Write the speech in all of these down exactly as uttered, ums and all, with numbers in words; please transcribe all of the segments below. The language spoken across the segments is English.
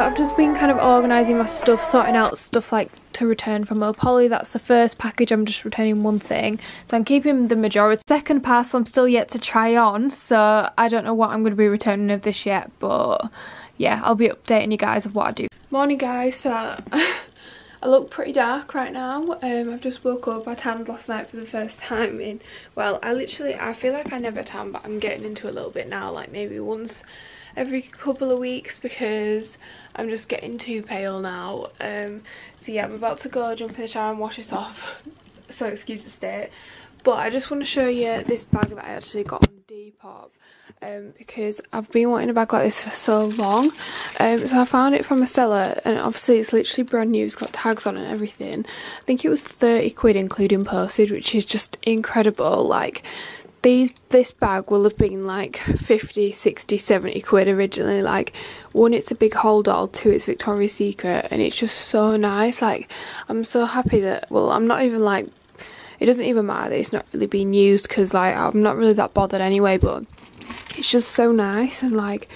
I've just been kind of organising my stuff, sorting out stuff like to return from Opoly. That's the first package, I'm just returning one thing, so I'm keeping the majority. Second parcel I'm still yet to try on, so I don't know what I'm going to be returning of this yet, but yeah, I'll be updating you guys of what I do. Morning guys, so I look pretty dark right now. um, I've just woke up. I tanned last night for the first time in, well, I literally, I feel like I never tan, but I'm getting into a little bit now, like maybe once every couple of weeks, because I'm just getting too pale now. Um so yeah, I'm about to go jump in the shower and wash this off, so excuse the state, but I just want to show you this bag that I actually got on Depop, um because I've been wanting a bag like this for so long. Um so I found it from a seller, and obviously it's literally brand new, it's got tags on and everything. I think it was thirty quid including postage, which is just incredible. Like These, this bag will have been like fifty, sixty, seventy quid originally. Like, one, it's a big haul doll, two, it's Victoria Secret, and it's just so nice. Like, I'm so happy that, well, I'm not even like, it doesn't even matter that it's not really being used, because like, I'm not really that bothered anyway, but it's just so nice. And like,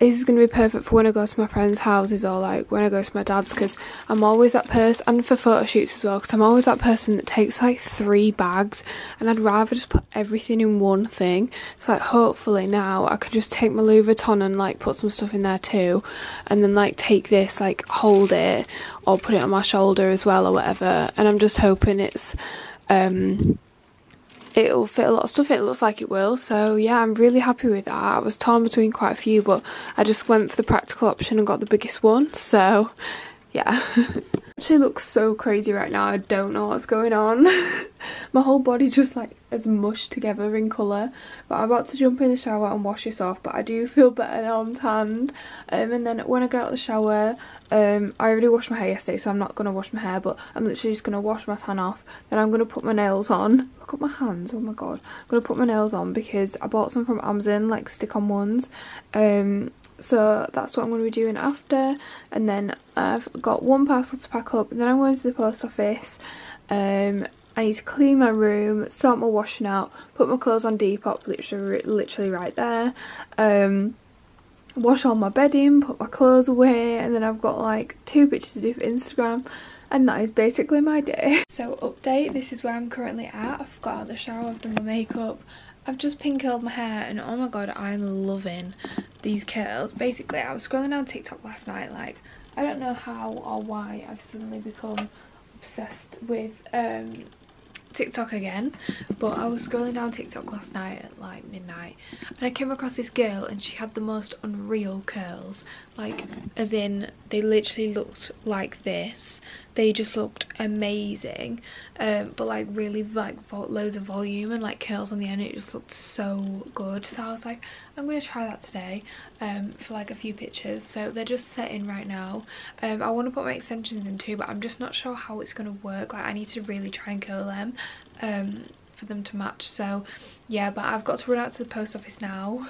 this is going to be perfect for when I go to my friends' houses, or like when I go to my dad's, because I'm always that person, and for photo shoots as well, because I'm always that person that takes like three bags, and I'd rather just put everything in one thing. So like, hopefully now I could just take my Louis Vuitton and like put some stuff in there too, and then like take this, like hold it, or put it on my shoulder as well or whatever. And I'm just hoping it's um it'll fit a lot of stuff. It looks like it will, so yeah, I'm really happy with that. I was torn between quite a few, but I just went for the practical option and got the biggest one, so yeah. Actually looks so crazy right now, I don't know what's going on. My whole body just like is mushed together in colour, but I'm about to jump in the shower and wash this off. But I do feel better now I'm tanned. Um, and then when I get out of the shower, um, I already washed my hair yesterday, so I'm not going to wash my hair, but I'm literally just going to wash my tan off. Then I'm going to put my nails on. Look at my hands, oh my god. I'm going to put my nails on because I bought some from Amazon, like stick-on ones. Um, so that's what I'm going to be doing after. And then I've got one parcel to pack up, and then I'm going to the post office. Um, I need to clean my room, sort my washing out, put my clothes on Depop, literally, literally right there, um, wash all my bedding, put my clothes away, and then I've got like two pictures to do for Instagram, and that is basically my day. So update, this is where I'm currently at. I've got out of the shower, I've done my makeup, I've just pink curled my hair, and oh my god, I'm loving these curls. Basically, I was scrolling on TikTok last night, like, I don't know how or why I've suddenly become obsessed with um TikTok again, but I was scrolling down TikTok last night at like midnight, and I came across this girl, and she had the most unreal curls, like, as in they literally looked like this, they just looked amazing, um but like really like loads of volume and like curls on the end. It just looked so good, so I was like, I'm gonna try that today, um for like a few pictures. So they're just setting right now. um I want to put my extensions in too, but I'm just not sure how it's gonna work. Like, I need to really try and curl them um for them to match, so yeah. But I've got to run out to the post office now,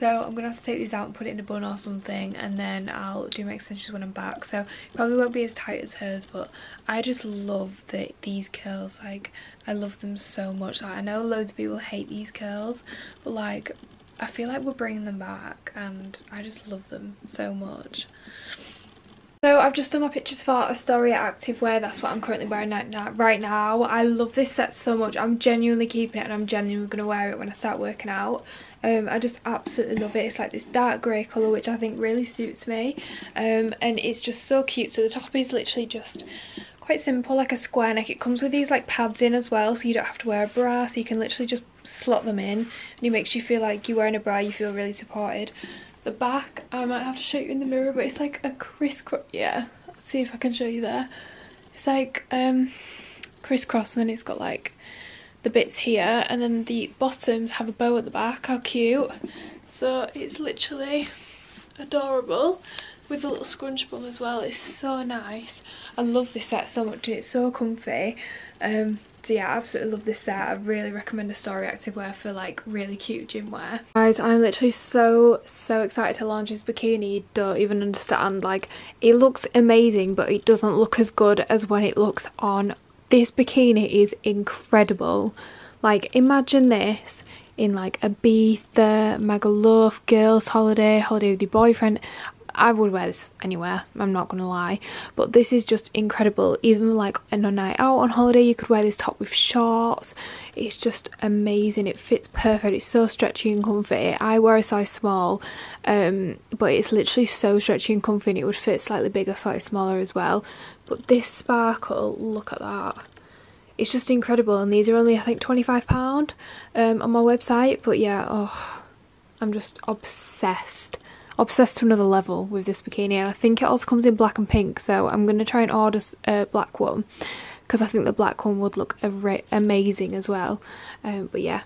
so I'm gonna have to take these out and put it in a bun or something, and then I'll do my extensions when I'm back. So it probably won't be as tight as hers, but I just love the, these curls. Like, I love them so much. Like, I know loads of people hate these curls, but like, I feel like we're bringing them back, and I just love them so much. So I've just done my pictures for Astoria Activewear. That's what I'm currently wearing right now. I love this set so much. I'm genuinely keeping it, and I'm genuinely going to wear it when I start working out. Um, I just absolutely love it. It's like this dark grey colour, which I think really suits me. Um, and it's just so cute. So the top is literally just quite simple, like a square neck. It comes with these like pads in as well, so you don't have to wear a bra. So you can literally just slot them in, and it makes you feel like you're wearing a bra. You feel really supported. The back, I might have to show you in the mirror, but it's like a crisscross. Yeah, let's see if I can show you there. It's like um crisscross, and then it's got like the bits here, and then the bottoms have a bow at the back. How cute. So it's literally adorable, with a little scrunch bum as well. It's so nice. I love this set so much, and it's so comfy. um So yeah, I absolutely love this set. I really recommend Astoria Activewear for like really cute gym wear. Guys, I'm literally so, so excited to launch this bikini. You don't even understand. Like, it looks amazing, but it doesn't look as good as when it looks on. This bikini is incredible. Like, imagine this in like Ibiza, Magaluf, girls' holiday, holiday with your boyfriend. I would wear this anywhere, I'm not gonna lie, but this is just incredible. Even like on a night out on holiday, you could wear this top with shorts. It's just amazing. It fits perfect. It's so stretchy and comfy. I wear a size small, um but it's literally so stretchy and comfy, and it would fit slightly bigger, slightly smaller as well. But this sparkle, look at that. It's just incredible, and these are only, I think, twenty-five pounds um on my website. But yeah, oh, I'm just obsessed obsessed to another level with this bikini, and I think it also comes in black and pink, so I'm going to try and order a black one, because I think the black one would look amazing as well. Um, but yeah,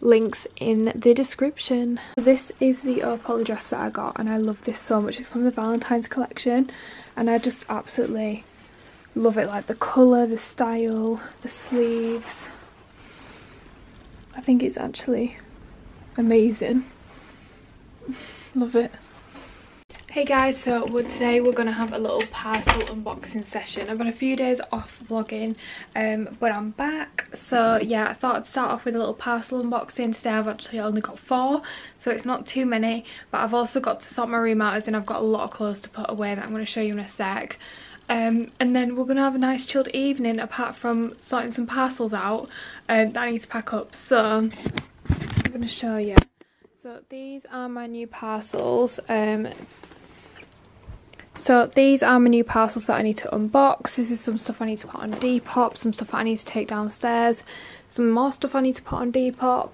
links in the description. This is the Opoly dress that I got, and I love this so much. It's from the Valentine's collection, and I just absolutely love it. Like the colour, the style, the sleeves, I think it's actually amazing. Love it. Hey guys, so we're, today we're going to have a little parcel unboxing session. I've had a few days off vlogging, um, but I'm back. So yeah, I thought I'd start off with a little parcel unboxing. Today I've actually only got four, so it's not too many. But I've also got to sort my room out, as in I've got a lot of clothes to put away that I'm going to show you in a sec. Um, and then we're going to have a nice chilled evening, apart from sorting some parcels out um, that I need to pack up. So I'm going to show you. So these are my new parcels. Um, so these are my new parcels that I need to unbox. This is some stuff I need to put on Depop, some stuff that I need to take downstairs, some more stuff I need to put on Depop.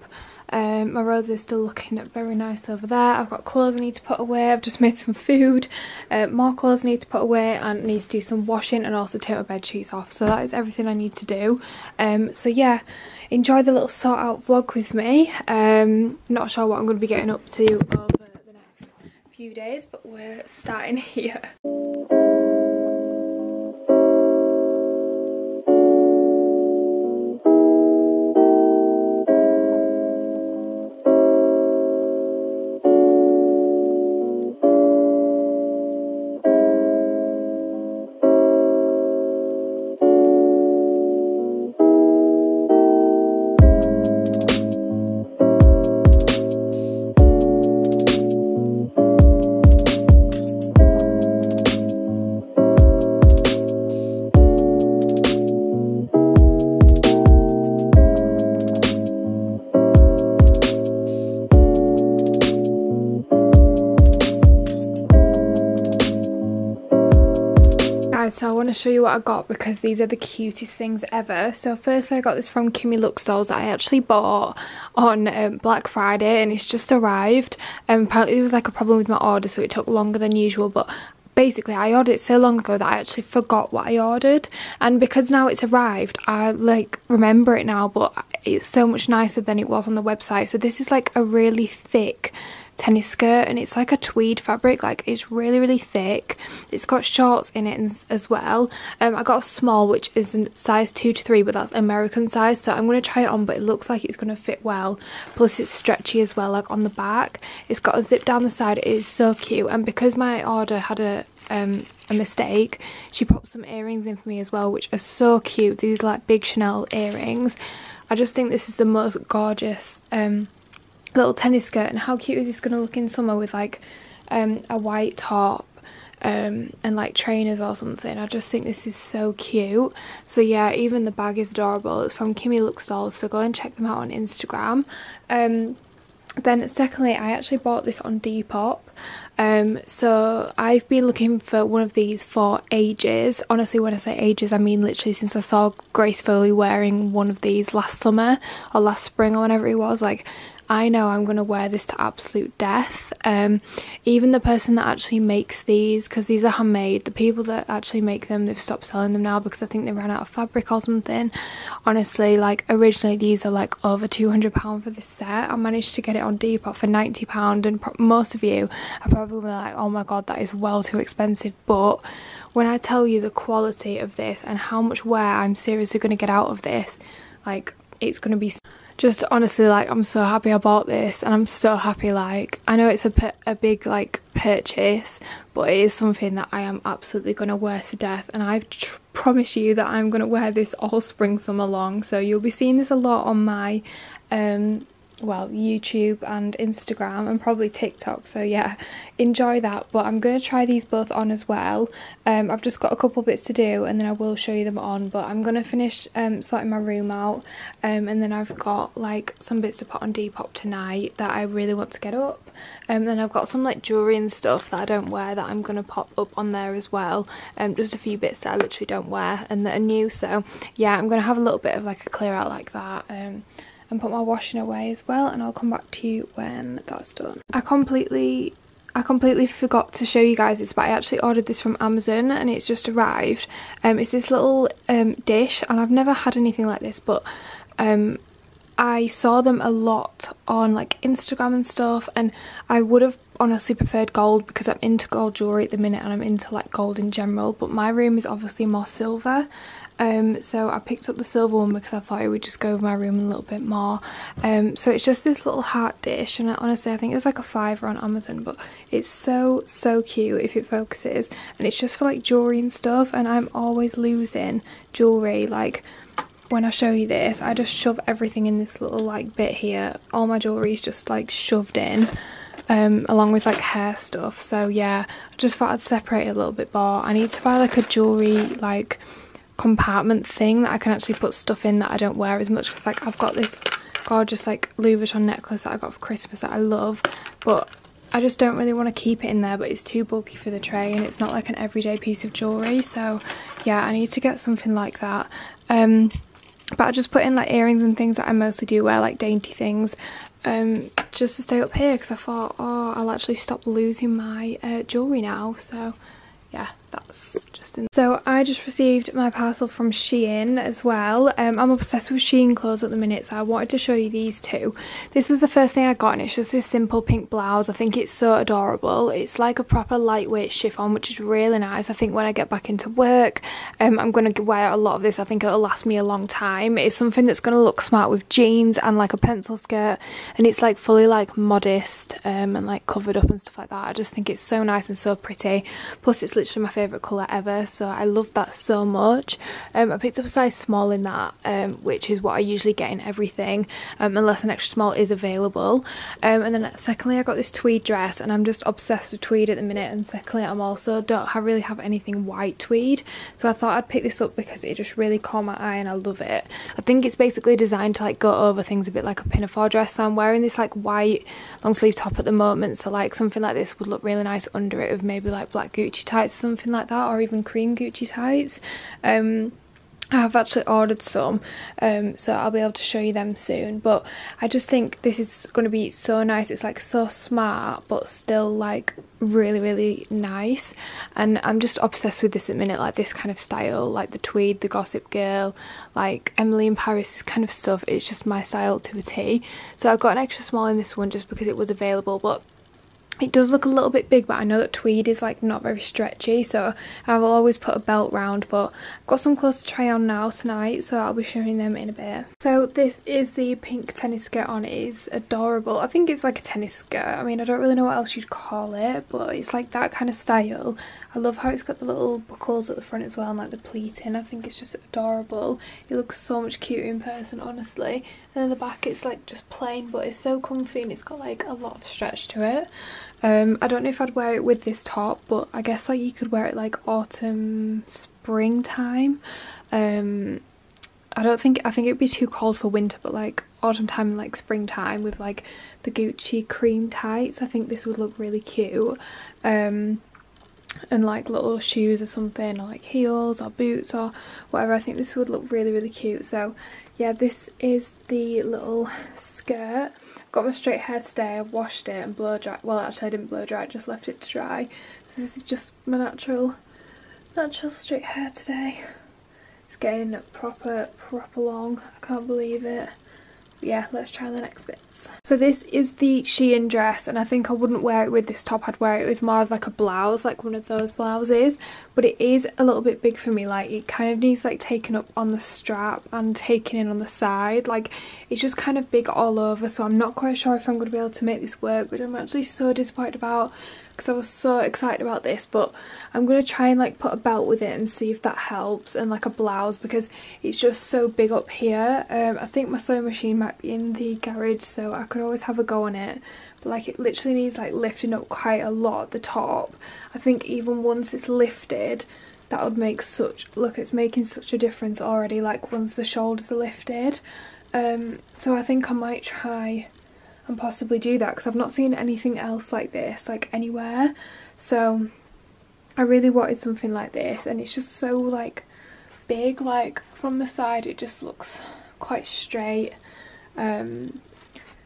Um, my roses are still looking very nice over there. I've got clothes I need to put away. I've just made some food. Uh, more clothes I need to put away, and need to do some washing, and also take my bed sheets off. So that is everything I need to do. Um, so yeah, enjoy the little sort out vlog with me. Um, not sure what I'm going to be getting up to over the next few days, but we're starting here. So I want to show you what I got, because these are the cutest things ever. So firstly, I got this from Kimmy Luxe Dolls that I actually bought on um, Black Friday, and it's just arrived. And um, apparently there was like a problem with my order, so it took longer than usual, but basically I ordered it so long ago that I actually forgot what I ordered, and because now it's arrived, I like remember it now, but it's so much nicer than it was on the website. So this is like a really thick tennis skirt, and it's like a tweed fabric, like it's really really thick. It's got shorts in it as well. um I got a small, which is size two to three, but that's American size, so I'm going to try it on, but it looks like it's going to fit well. Plus it's stretchy as well, like on the back. It's got a zip down the side. It is so cute. And because my order had a um a mistake, she popped some earrings in for me as well, which are so cute. These like big Chanel earrings. I just think this is the most gorgeous um little tennis skirt. And how cute is this going to look in summer with like um a white top um and like trainers or something? I just think this is so cute. So yeah, even the bag is adorable. It's from Kimmy Luxe Dolls, so go and check them out on Instagram. Um then secondly, I actually bought this on Depop. Um so I've been looking for one of these for ages. Honestly, when I say ages, I mean literally since I saw Grace Foley wearing one of these last summer or last spring or whenever it was. Like, I know I'm going to wear this to absolute death. Um, even the person that actually makes these, because these are handmade, the people that actually make them, they've stopped selling them now, because I think they ran out of fabric or something. Honestly, like originally these are like over two hundred pounds for this set. I managed to get it on Depop for ninety pounds, and pro most of you are probably like, oh my god, that is well too expensive. But when I tell you the quality of this and how much wear I'm seriously going to get out of this, like it's going to be so just honestly, like, I'm so happy I bought this, and I'm so happy, like, I know it's a, a big, like, purchase, but it is something that I am absolutely going to wear to death, and I tr promise you that I'm going to wear this all spring, summer long, so you'll be seeing this a lot on my, um, well, YouTube and Instagram and probably TikTok, so yeah, enjoy that. But I'm going to try these both on as well. um, I've just got a couple bits to do and then I will show you them on, but I'm going to finish um, sorting my room out, um, and then I've got like some bits to put on Depop tonight that I really want to get up, and um, then I've got some like jewellery and stuff that I don't wear that I'm going to pop up on there as well, and um, just a few bits that I literally don't wear and that are new. So yeah, I'm going to have a little bit of like a clear out like that, um, and put my washing away as well, and I'll come back to you when that's done. I completely I completely forgot to show you guys this, but I actually ordered this from Amazon and it's just arrived. Um, it's this little um, dish, and I've never had anything like this, but um, I saw them a lot on like Instagram and stuff, and I would have honestly preferred gold because I'm into gold jewellery at the minute and I'm into like gold in general, but my room is obviously more silver. Um, so I picked up the silver one because I thought it would just go with my room a little bit more. Um, so it's just this little heart dish, and I, honestly I think it was like a fiver on Amazon, but it's so, so cute if it focuses, and it's just for like jewellery and stuff, and I'm always losing jewellery. Like when I show you this, I just shove everything in this little like bit here. All my jewellery is just like shoved in. Um, along with like hair stuff. So yeah, I just thought I'd separate it a little bit more. I need to buy like a jewellery like compartment thing that I can actually put stuff in that I don't wear as much, because like I've got this gorgeous like Louis Vuitton necklace that I got for Christmas that I love, but I just don't really want to keep it in there, but it's too bulky for the tray and it's not like an everyday piece of jewellery. So yeah, I need to get something like that. Um, but I just put in like earrings and things that I mostly do wear, like dainty things, um just to stay up here, because I thought, oh, I'll actually stop losing my uh, jewellery now. So yeah, that's just in. So I just received my parcel from Shein as well. um I'm obsessed with Shein clothes at the minute, so I wanted to show you these two. This was the first thing I got, and it's just this simple pink blouse. I think it's so adorable. It's like a proper lightweight chiffon, which is really nice. I think when I get back into work, um I'm going to wear a lot of this. I think it'll last me a long time. It's something that's going to look smart with jeans and like a pencil skirt, and it's like fully like modest, um and like covered up and stuff like that. I just think it's so nice and so pretty, plus it's literally my favorite color ever, so I love that so much. um I picked up a size small in that, um which is what I usually get in everything, um unless an extra small is available. Um and then secondly, I got this tweed dress, and I'm just obsessed with tweed at the minute. And secondly, I'm also don't I really have anything white tweed, so I thought I'd pick this up because it just really caught my eye and I love it. I think it's basically designed to like go over things a bit like a pinafore dress, so I'm wearing this like white long sleeve top at the moment, so like something like this would look really nice under it, with maybe like black Gucci tights, something like that, or even cream Gucci tights. um I have actually ordered some, um so I'll be able to show you them soon, but I just think this is going to be so nice. It's like so smart but still like really really nice, and I'm just obsessed with this at the minute, like this kind of style, like the tweed, the Gossip Girl, like Emily in Paris, this kind of stuff. It's just my style to a T. So I got an extra small in this one just because it was available, but it does look a little bit big. But I know that tweed is like not very stretchy, so I will always put a belt round. But I've got some clothes to try on now tonight, so I'll be showing them in a bit. So this is the pink tennis skirt on. It is adorable. I think it's like a tennis skirt. I mean, I don't really know what else you'd call it, but it's like that kind of style. I love how it's got the little buckles at the front as well, and like the pleating. I think it's just adorable. It looks so much cuter in person, honestly. And then the back, it's like just plain, but it's so comfy and it's got like a lot of stretch to it. Um, I don't know if I'd wear it with this top, but I guess like you could wear it like autumn, springtime. Um, I don't think, I think it'd be too cold for winter, but like autumn time and like springtime with like the Gucci cream tights, I think this would look really cute. Um, and like little shoes or something, or like heels or boots or whatever. I think this would look really really cute. So yeah, this is the little skirt. I've got my straight hair today. I've washed it and blow dry. Well, actually I didn't blow dry, I just left it to dry. This is just my natural natural straight hair today. It's getting proper proper long, I can't believe it. Yeah, let's try the next bits. So this is the Shein dress, and I think I wouldn't wear it with this top. I'd wear it with more of like a blouse, like one of those blouses, but it is a little bit big for me. Like it kind of needs like taken up on the strap and taken in on the side. Like it's just kind of big all over, so I'm not quite sure if I'm going to be able to make this work, which I'm actually so disappointed about. because I was so excited about this, but I'm going to try and like put a belt with it and see if that helps, and like a blouse, because it's just so big up here. Um, I think my sewing machine might be in the garage, so I could always have a go on it. But like it literally needs like lifting up quite a lot at the top. I think even once it's lifted, that would make such, look, it's making such a difference already, like once the shoulders are lifted. Um, so I think I might try and possibly do that, because I've not seen anything else like this, like anywhere. So I really wanted something like this, and it's just so like big, like from the side it just looks quite straight. Um,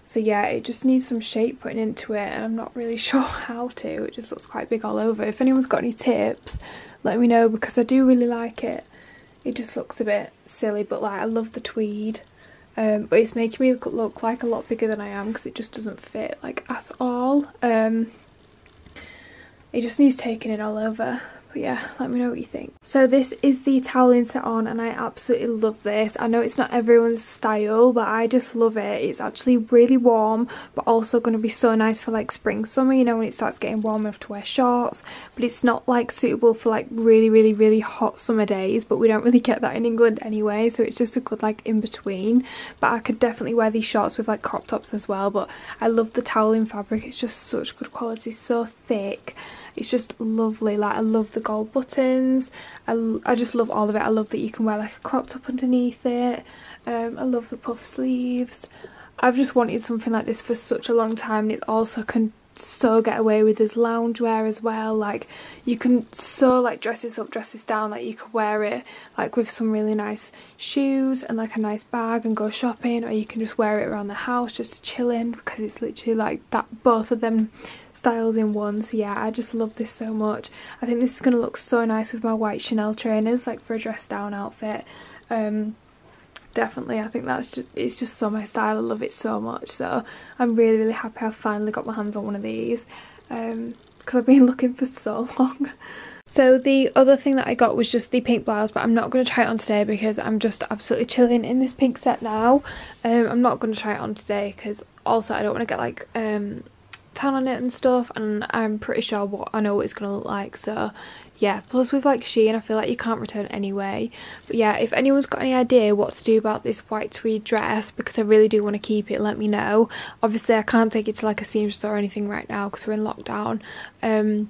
so yeah, it just needs some shape putting into it, and I'm not really sure how to. It just looks quite big all over. If anyone's got any tips, let me know, because I do really like it. It just looks a bit silly, but like I love the tweed. Um, but it's making me look, look like a lot bigger than I am, because it just doesn't fit like at all. Um, it just needs taking it all over. But yeah, let me know what you think. So this is the towel insert on, and I absolutely love this. I know it's not everyone's style, but I just love it. It's actually really warm, but also going to be so nice for like spring, summer, you know, when it starts getting warm enough to wear shorts. But it's not like suitable for like really really really hot summer days, but we don't really get that in England anyway, so it's just a good like in between. But I could definitely wear these shorts with like crop tops as well. But I love the towel in fabric. It's just such good quality, so thick. It's just lovely. Like I love the gold buttons. I, I just love all of it. I love that you can wear like a crop top underneath it. Um, I love the puff sleeves. I've just wanted something like this for such a long time, and it also can so get away with as loungewear as well. Like you can so like dress this up, dress this down. Like you could wear it like with some really nice shoes and like a nice bag and go shopping, or you can just wear it around the house just to chill in, because it's literally like that, both of them styles in one. So yeah, I just love this so much. I think this is going to look so nice with my white Chanel trainers, like for a dress down outfit. Um definitely, I think that's just, it's just so my style. I love it so much, so I'm really really happy I finally got my hands on one of these, um because I've been looking for so long. So the other thing that I got was just the pink blouse, but I'm not going to try it on today because I'm just absolutely chilling in this pink set now. um I'm not going to try it on today, because also I don't want to get like um tan on it and stuff, and I'm pretty sure what I know what it's gonna look like. So yeah, plus with like Shein, I feel like you can't return anyway. But yeah, if anyone's got any idea what to do about this white tweed dress, because I really do want to keep it, let me know. Obviously I can't take it to like a seamstress or anything right now because we're in lockdown. um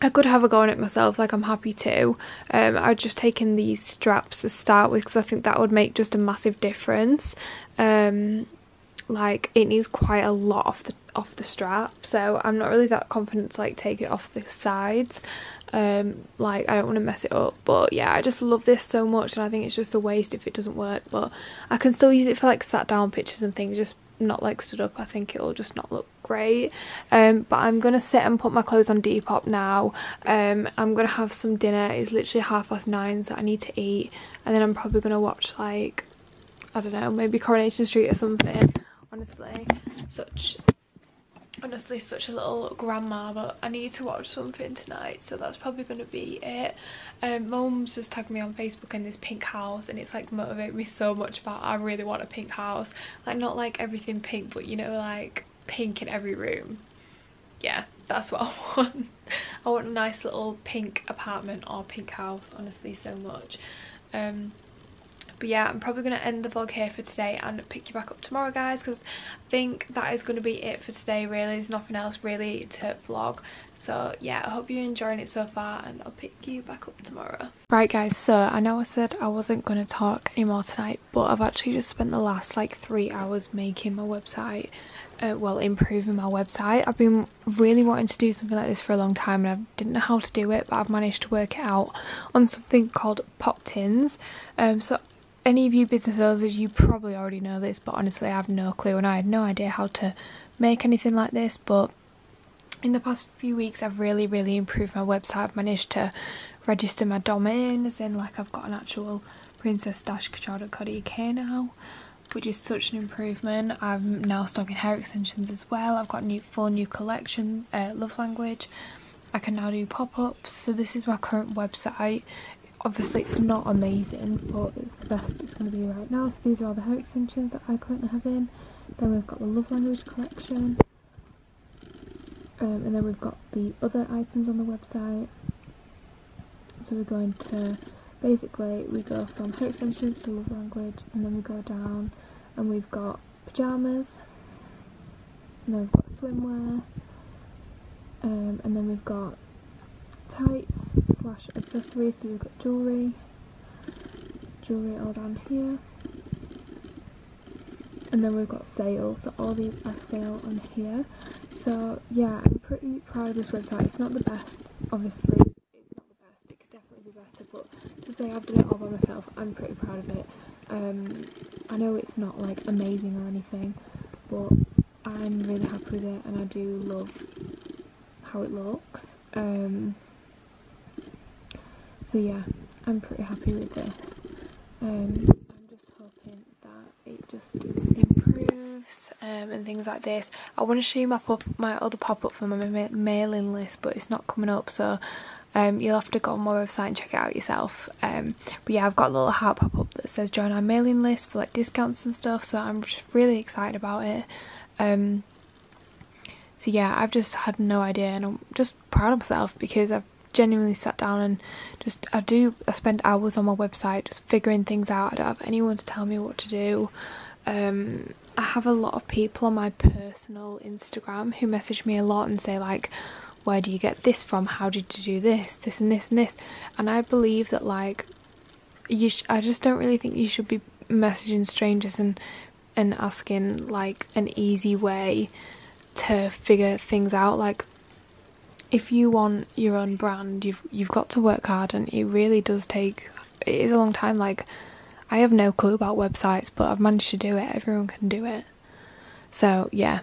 I could have a go on it myself, like I'm happy to. Um, I've just taken these straps to start with, because I think that would make just a massive difference. Um, like it needs quite a lot off the off the strap, so I'm not really that confident to like take it off the sides. Um like I don't want to mess it up. But yeah, I just love this so much, and I think it's just a waste if it doesn't work, but I can still use it for like sat down pictures and things, just not like stood up. I think it'll just not look great. Um but I'm gonna sit and put my clothes on Depop now. um I'm gonna have some dinner. It's literally half past nine, so I need to eat, and then I'm probably gonna watch like, I don't know, maybe Coronation Street or something. Honestly, such honestly such a little grandma, but I need to watch something tonight, so that's probably going to be it. Um, Mum's just tagged me on Facebook in this pink house, and it's like motivated me so much about I really want a pink house. Like not like everything pink, but you know, like pink in every room. Yeah, that's what I want. I want a nice little pink apartment or pink house, honestly, so much. Um, But yeah, I'm probably going to end the vlog here for today and pick you back up tomorrow, guys, because I think that is going to be it for today, really. There's nothing else really to vlog. So yeah, I hope you're enjoying it so far, and I'll pick you back up tomorrow. Right, guys, so I know I said I wasn't going to talk anymore tonight, but I've actually just spent the last like three hours making my website. Uh, well, improving my website. I've been really wanting to do something like this for a long time, and I didn't know how to do it, but I've managed to work it out on something called PopTins. Um, so any of you business owners, you probably already know this, but honestly I have no clue, and I had no idea how to make anything like this. But in the past few weeks I've really really improved my website. I've managed to register my domain, as in like I've got an actual princess dash couture dot co dot U K now, which is such an improvement. I'm now stocking hair extensions as well. I've got a new, full new collection, uh, love language. I can now do pop-ups. So this is my current website. Obviously it's not amazing, but it's the best it's going to be right now. So these are all the hair extensions that I currently have in. Then we've got the love language collection. Um, and then we've got the other items on the website. So we're going to, basically we go from hair extensions to love language, and then we go down and we've got pyjamas, and then we've got swimwear, um, and then we've got tights slash accessories, so we've got jewellery, jewellery all down here, and then we've got sales, so all these are sale on here. So yeah, I'm pretty proud of this website. It's not the best, obviously, it's not the best, it could definitely be better, but to say I've done it all by myself, I'm pretty proud of it. Um, I know it's not like amazing or anything, but I'm really happy with it, and I do love how it looks. Um, so yeah, I'm pretty happy with this. Um, I'm just hoping that it just improves um, and things like this. I want to show you my, pop my other pop-up for my ma mailing list, but it's not coming up, so um, you'll have to go on my website and check it out yourself. Um, but yeah, I've got a little heart pop-up that says join our mailing list for like discounts and stuff, so I'm just really excited about it. Um, so yeah, I've just had no idea, and I'm just proud of myself because I've genuinely sat down and just I do I spend hours on my website just figuring things out. I don't have anyone to tell me what to do. um I have a lot of people on my personal Instagram who message me a lot and say like, where do you get this from, how did you do this this and this and this, and I believe that like you sh I just don't really think you should be messaging strangers and and asking like an easy way to figure things out. Like if you want your own brand, you've you've got to work hard, and it really does take, it is a long time. Like I have no clue about websites, but I've managed to do it. Everyone can do it. So yeah,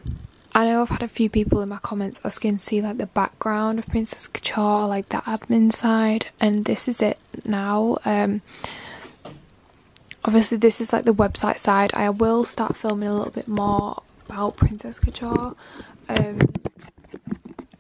I know I've had a few people in my comments asking to see like the background of Princess Couture, like the admin side, and this is it now. Um, obviously this is like the website side. I will start filming a little bit more about Princess Couture. Um,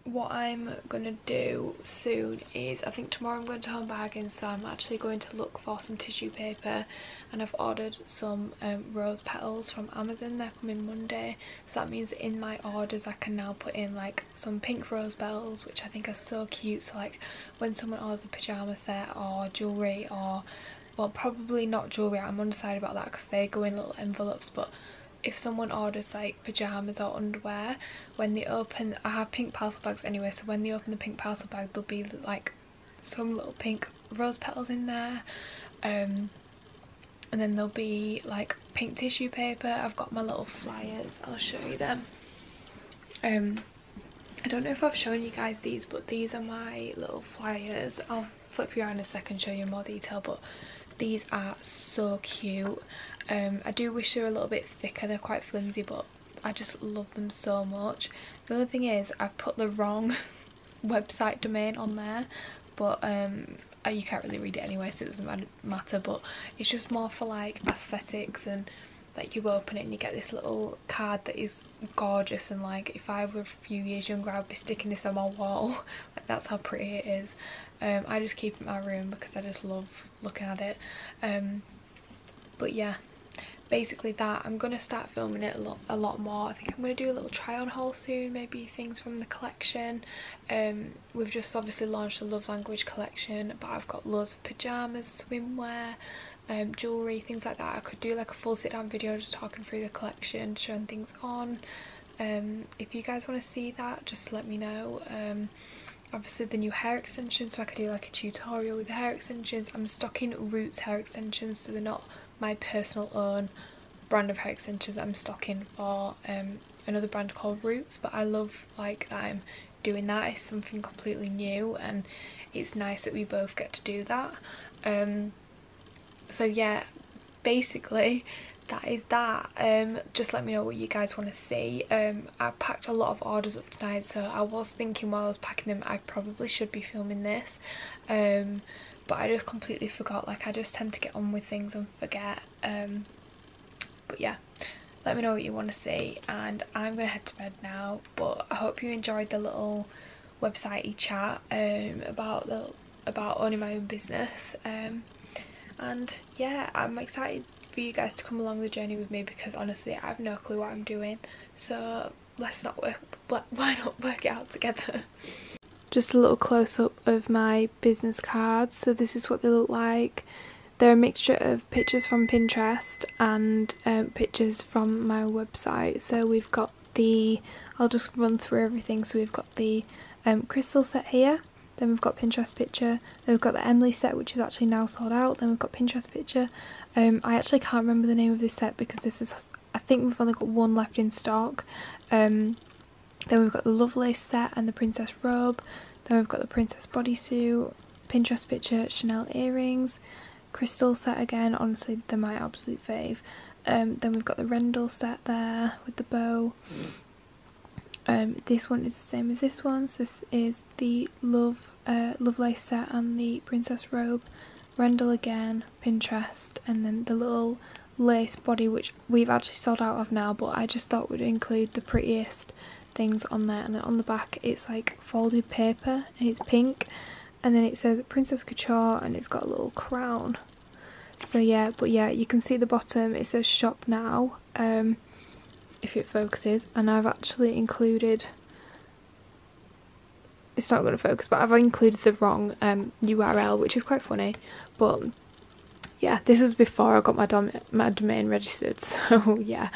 What I'm going to do soon is, I think tomorrow I'm going to Home Bargains, so I'm actually going to look for some tissue paper, and I've ordered some um, rose petals from Amazon. They're coming Monday, so that means in my orders I can now put in like some pink rose petals, which I think are so cute. So like when someone orders a pyjama set or jewellery, or well, probably not jewellery, I'm undecided about that because they go in little envelopes, but if someone orders like pyjamas or underwear, when they open, I have pink parcel bags anyway, so when they open the pink parcel bag there'll be like some little pink rose petals in there, um, and then there'll be like pink tissue paper. I've got my little flyers, I'll show you them. um, I don't know if I've shown you guys these, but these are my little flyers. I'll flip you around in a second, show you in more detail, but these are so cute. um I do wish they were a little bit thicker, they're quite flimsy, but I just love them so much. The only thing is I've put the wrong website domain on there, but um you can't really read it anyway, so it doesn't matter, but it's just more for like aesthetics, and like you open it and you get this little card that is gorgeous, and like if I were a few years younger I would be sticking this on my wall. Like that's how pretty it is. um I just keep it in my room because I just love looking at it. Um but yeah, basically that, I'm gonna start filming it a lot a lot more. I think I'm gonna do a little try on haul soon, maybe things from the collection. Um we've just obviously launched the love language collection, but I've got loads of pajamas, swimwear, Um, jewellery, things like that. I could do like a full sit down video just talking through the collection, showing things on. Um, if you guys want to see that, just let me know. Um, obviously the new hair extensions, so I could do like a tutorial with the hair extensions. I'm stocking Roots hair extensions, so they're not my personal own brand of hair extensions. I'm stocking for um, another brand called Roots, but I love like that I'm doing that. It's something completely new, and it's nice that we both get to do that. Um, so yeah, basically that is that. Um just let me know what you guys want to see. um I packed a lot of orders up tonight, so I was thinking while I was packing them I probably should be filming this, um but I just completely forgot. Like I just tend to get on with things and forget. Um but yeah, let me know what you want to see, and I'm gonna head to bed now, but I hope you enjoyed the little website-y chat um about the about owning my own business. um And yeah, I'm excited for you guys to come along the journey with me, because honestly I have no clue what I'm doing. So let's not work, why not work it out together? Just a little close-up of my business cards. So this is what they look like. They're a mixture of pictures from Pinterest and um, pictures from my website. So we've got the, I'll just run through everything. So we've got the um, crystal set here, then we've got Pinterest picture, then we've got the Emily set, which is actually now sold out, then we've got Pinterest picture. Um, I actually can't remember the name of this set because this is, I think we've only got one left in stock. Um, then we've got the Lovelace set and the Princess robe, then we've got the Princess bodysuit, Pinterest picture, Chanel earrings, crystal set again, honestly they're my absolute fave. Um, then we've got the Rendell set there with the bow. Um, this one is the same as this one, so this is the Love uh, Lovelace set and the Princess robe, Rendell again, Pinterest, and then the little lace body which we've actually sold out of now, but I just thought would include the prettiest things on there. And then on the back it's like folded paper and it's pink, and then it says Princess Couture and it's got a little crown. So yeah, but yeah, you can see the bottom, it says shop now, um, if it focuses, and I've actually included, it's not going to focus, but I've included the wrong um, U R L, which is quite funny. But yeah, this was before I got my, dom my domain registered, so yeah.